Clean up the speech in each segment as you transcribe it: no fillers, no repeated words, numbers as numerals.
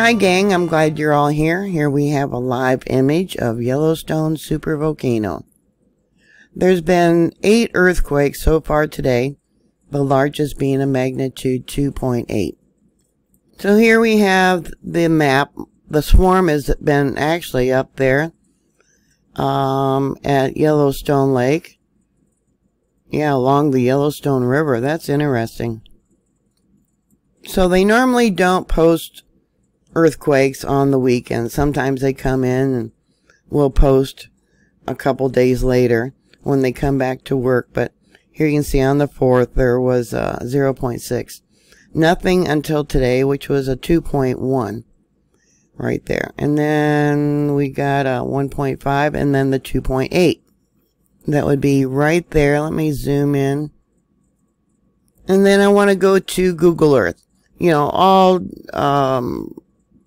Hi gang, I'm glad you're all here. Here we have a live image of Yellowstone supervolcano. There's been 8 earthquakes so far today, the largest being a magnitude 2.8. So here we have the map. The swarm has been actually up there at Yellowstone Lake. Yeah, along the Yellowstone River. That's interesting. So they normally don't post earthquakes on the weekend. Sometimes they come in and we'll post a couple days later when they come back to work. But here you can see on the 4th there was 0.6. Nothing until today, which was a 2.1 right there. And then we got a 1.5 and then the 2.8. That would be right there. Let me zoom in. And then I want to go to Google Earth. You know, all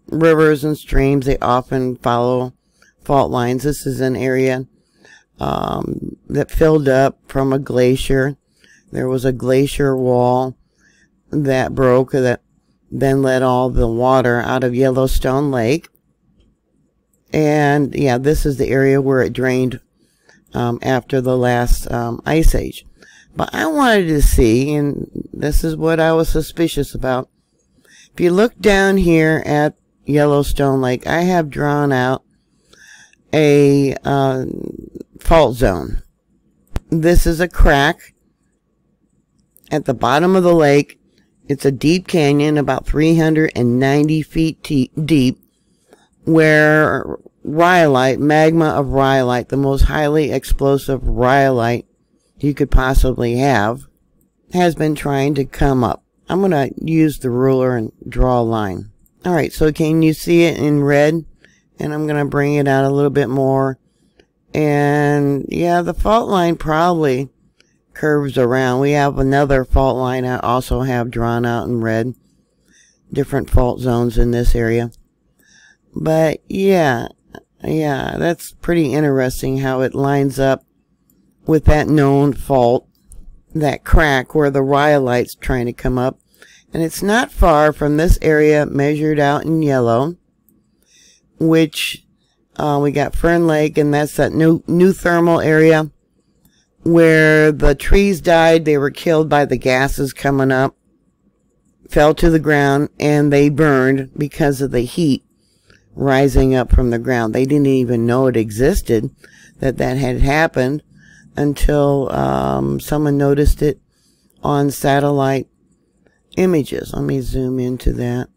rivers and streams, they often follow fault lines. This is an area that filled up from a glacier. There was a glacier wall that broke that then let all the water out of Yellowstone Lake. And yeah, this is the area where it drained after the last ice age. But I wanted to see, and this is what I was suspicious about. If you look down here at Yellowstone Lake, I have drawn out a fault zone. This is a crack at the bottom of the lake. It's a deep canyon, about 390 feet deep, where rhyolite, magma of rhyolite, the most highly explosive rhyolite you could possibly have, has been trying to come up. I'm going to use the ruler and draw a line. All right, so can you see it in red? And I'm going to bring it out a little bit more. And yeah, the fault line probably curves around. We have another fault line I also have drawn out in red. Different fault zones in this area. But yeah, that's pretty interesting how it lines up with that known fault, that crack where the rhyolite's trying to come up. And it's not far from this area measured out in yellow, which we got Fern Lake, and that's that new thermal area where the trees died. They were killed by the gases coming up, fell to the ground, and they burned because of the heat rising up from the ground. They didn't even know it existed, that had happened, until someone noticed it on satellite images. Let me zoom into that.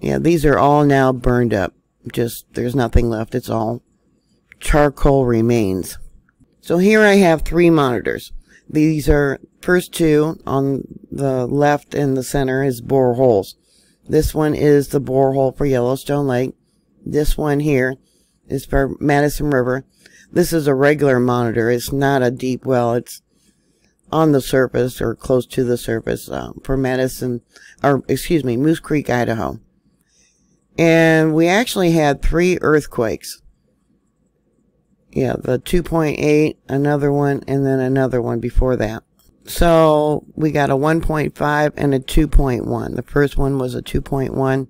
Yeah, these are all now burned up. Just, there's nothing left. It's all charcoal remains. So here I have 3 monitors. These are, first 2 on the left and the center is boreholes. This one is the borehole for Yellowstone Lake. This one here is for Madison River. This is a regular monitor. It's not a deep well. It's on the surface or close to the surface for Madison, or excuse me, Moose Creek, Idaho. And we actually had 3 earthquakes. Yeah, the 2.8, another one, and then another one before that. So we got a 1.5 and a 2.1. The first one was a 2.1.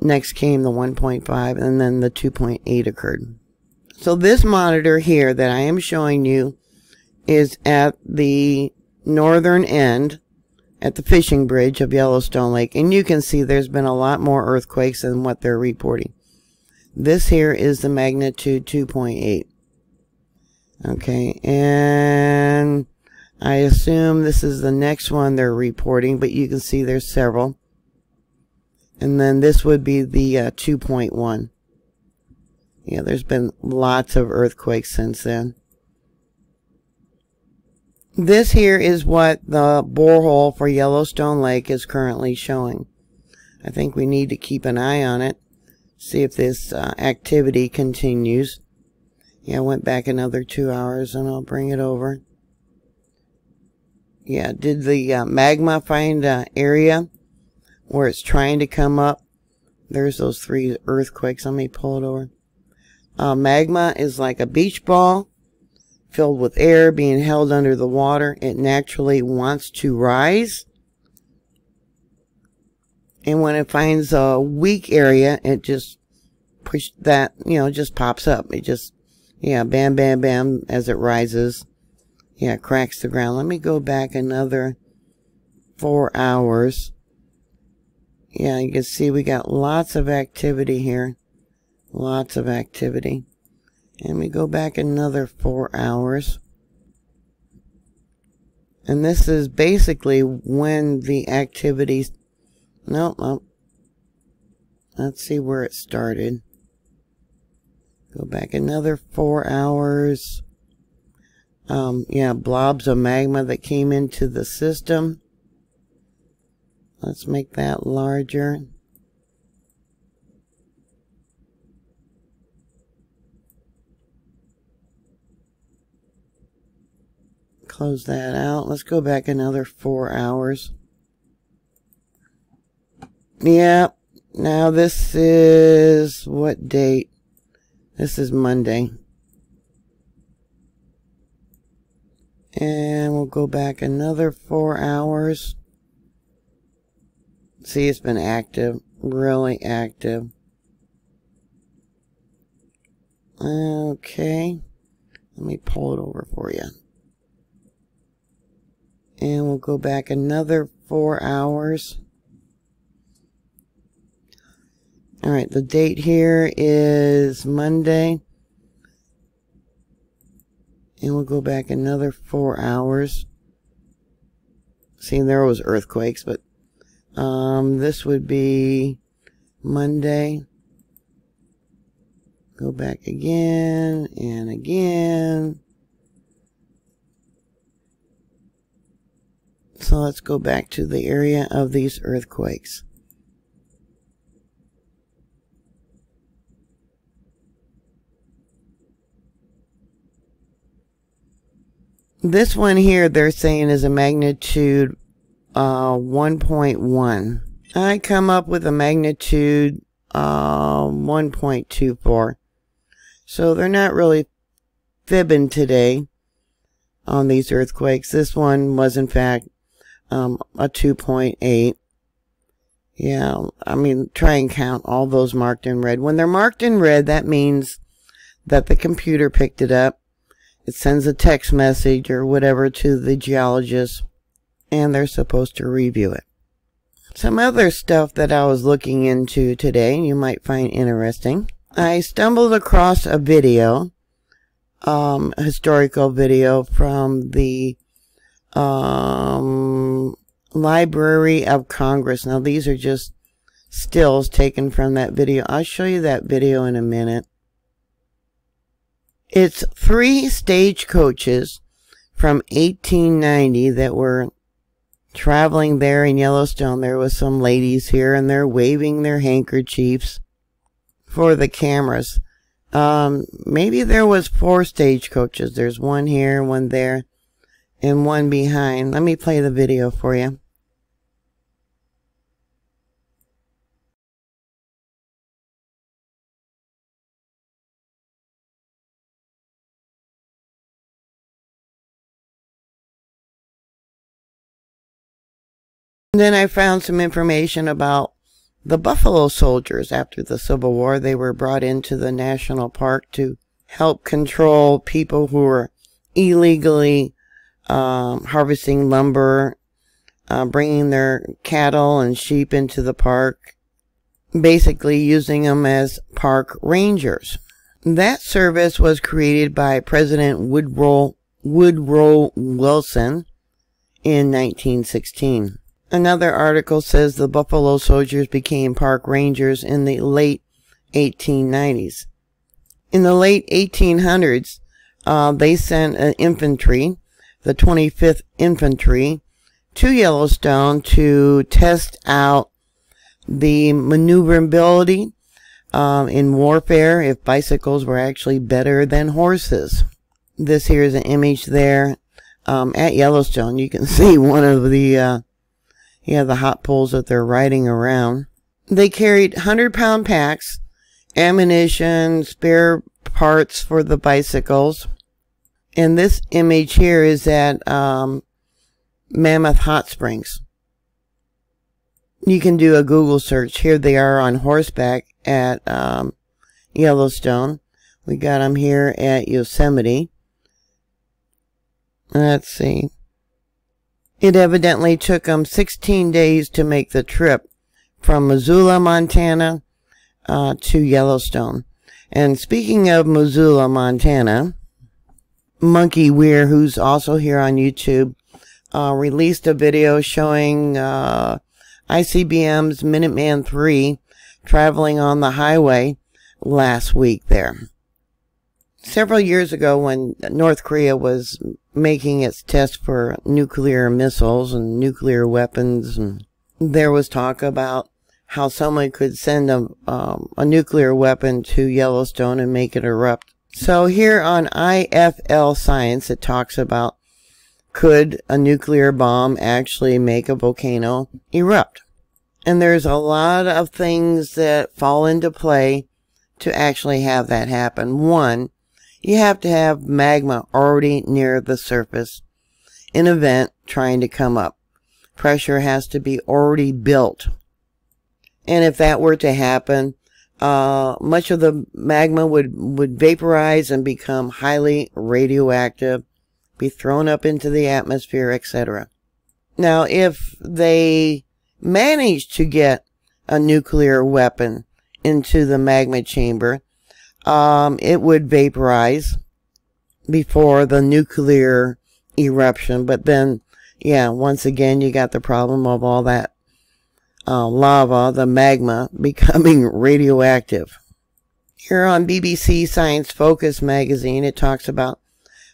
Next came the 1.5, and then the 2.8 occurred. So this monitor here that I am showing you is at the northern end at the fishing bridge of Yellowstone Lake. And you can see there's been a lot more earthquakes than what they're reporting. This here is the magnitude 2.8. Okay, and I assume this is the next one they're reporting, but you can see there's several. And then this would be the 2.1. Yeah, there's been lots of earthquakes since then. This here is what the borehole for Yellowstone Lake is currently showing. I think we need to keep an eye on it, see if this activity continues. Yeah, I went back another 2 hours, and I'll bring it over. Yeah, did the magma find an area where it's trying to come up? There's those 3 earthquakes. Let me pull it over. Magma is like a beach ball filled with air being held under the water. It naturally wants to rise. And when it finds a weak area, it just push that, you know, just pops up. It just, yeah, bam, bam, bam, as it rises. Yeah, it cracks the ground. Let me go back another 4 hours. Yeah, you can see we got lots of activity here. Lots of activity. And we go back another 4 hours. And this is basically when the activity... Nope. Let's see where it started. Go back another 4 hours. Yeah, blobs of magma that came into the system. Let's make that larger. Close that out. Let's go back another 4 hours. Yeah, now this is, what date? This is Monday. And we'll go back another 4 hours. See, it's been active, really active. Okay, let me pull it over for you. And we'll go back another 4 hours. All right, the date here is Monday. And we'll go back another 4 hours. See, there was earthquakes, but this would be Monday. Go back again and again. So let's go back to the area of these earthquakes. This one here, they're saying, is a magnitude 1.1. I come up with a magnitude 1.24. So they're not really fibbing today on these earthquakes. This one was, in fact, a 2.8. Yeah, I mean, try and count all those marked in red. When they're marked in red, that means that the computer picked it up. It sends a text message or whatever to the geologist, and they're supposed to review it. Some other stuff that I was looking into today you might find interesting. I stumbled across a video, a historical video from the Library of Congress. Now these are just stills taken from that video. I'll show you that video in a minute. It's 3 stagecoaches from 1890 that were traveling there in Yellowstone. There was some ladies here, and they're waving their handkerchiefs for the cameras. Maybe there was 4 stagecoaches. There's one here, one there, and one behind. Let me play the video for you. And then I found some information about the Buffalo Soldiers. After the Civil War, they were brought into the national park to help control people who were illegally harvesting lumber, bringing their cattle and sheep into the park, basically using them as park rangers. That service was created by President Woodrow Wilson in 1916. Another article says the Buffalo Soldiers became park rangers in the late 1890s. In the late 1800s, they sent an infantry, the 25th Infantry, to Yellowstone to test out the maneuverability in warfare, if bicycles were actually better than horses. This here is an image there at Yellowstone. You can see one of the... yeah, the hot poles that they're riding around. They carried 100-pound packs, ammunition, spare parts for the bicycles. And this image here is at Mammoth Hot Springs. you can do a Google search. Here they are on horseback at Yellowstone. We got them here at Yosemite. Let's see. It evidently took them 16 days to make the trip from Missoula, Montana to Yellowstone. And speaking of Missoula, Montana, Monkey Weir, who's also here on YouTube, released a video showing ICBM's Minuteman 3 traveling on the highway last week there. Several years ago, when North Korea was making its test for nuclear missiles and nuclear weapons, and there was talk about how someone could send a nuclear weapon to Yellowstone and make it erupt. So here on IFL Science, it talks about, could a nuclear bomb actually make a volcano erupt? And there's a lot of things that fall into play to actually have that happen. One, you have to have magma already near the surface in a vent trying to come up. Pressure has to be already built. And if that were to happen, much of the magma would vaporize and become highly radioactive, be thrown up into the atmosphere, etc. Now, if they manage to get a nuclear weapon into the magma chamber, it would vaporize before the nuclear eruption. But then, yeah, once again, you got the problem of all that lava, the magma, becoming radioactive. Here on BBC Science Focus magazine, it talks about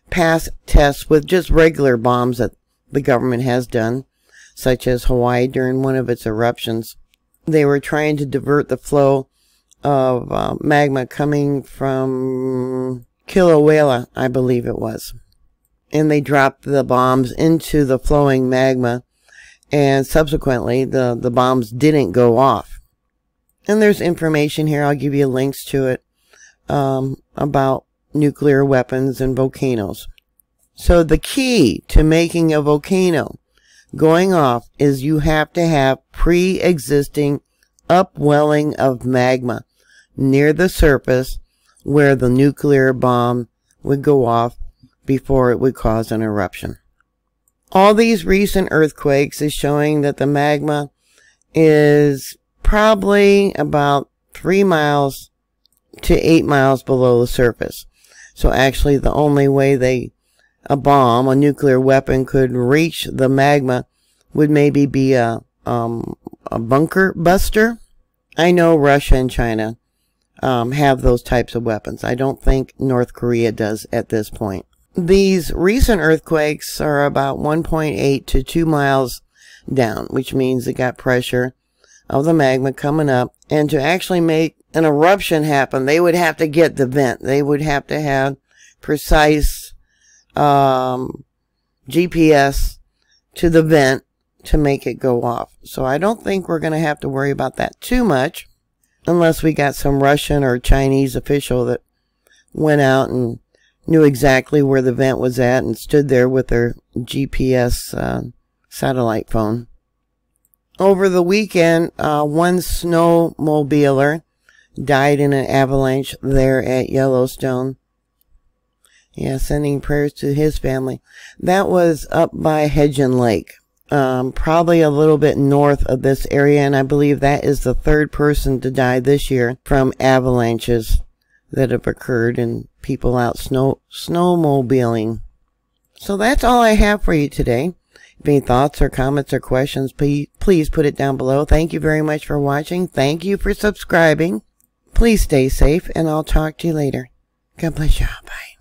past tests with just regular bombs that the government has done, such as Hawaii during one of its eruptions. They were trying to divert the flow of magma coming from Kilauea, I believe it was. And they dropped the bombs into the flowing magma, and subsequently the bombs didn't go off. And there's information here, I'll give you links to it, about nuclear weapons and volcanoes. So the key to making a volcano going off is you have to have pre-existing upwelling of magma near the surface where the nuclear bomb would go off before it would cause an eruption. All these recent earthquakes is showing that the magma is probably about 3 miles to 8 miles below the surface. So actually the only way a nuclear weapon could reach the magma would maybe be a bunker buster. I know Russia and China have those types of weapons. I don't think North Korea does at this point. These recent earthquakes are about 1.8 to 2 miles down, which means it got pressure of the magma coming up. And to actually make an eruption happen, they would have to get the vent. They would have to have precise GPS to the vent to make it go off. So I don't think we're going to have to worry about that too much, unless we got some Russian or Chinese official that went out and knew exactly where the vent was at and stood there with their GPS satellite phone. Over the weekend, one snowmobiler died in an avalanche there at Yellowstone. Yeah, sending prayers to his family. That was up by Hedgen Lake, probably a little bit north of this area, and I believe that is the third person to die this year from avalanches that have occurred and people out snowmobiling. So that's all I have for you today. If any thoughts or comments or questions, please put it down below. Thank you very much for watching. Thank you for subscribing. Please stay safe, and I'll talk to you later. God bless y'all. Bye.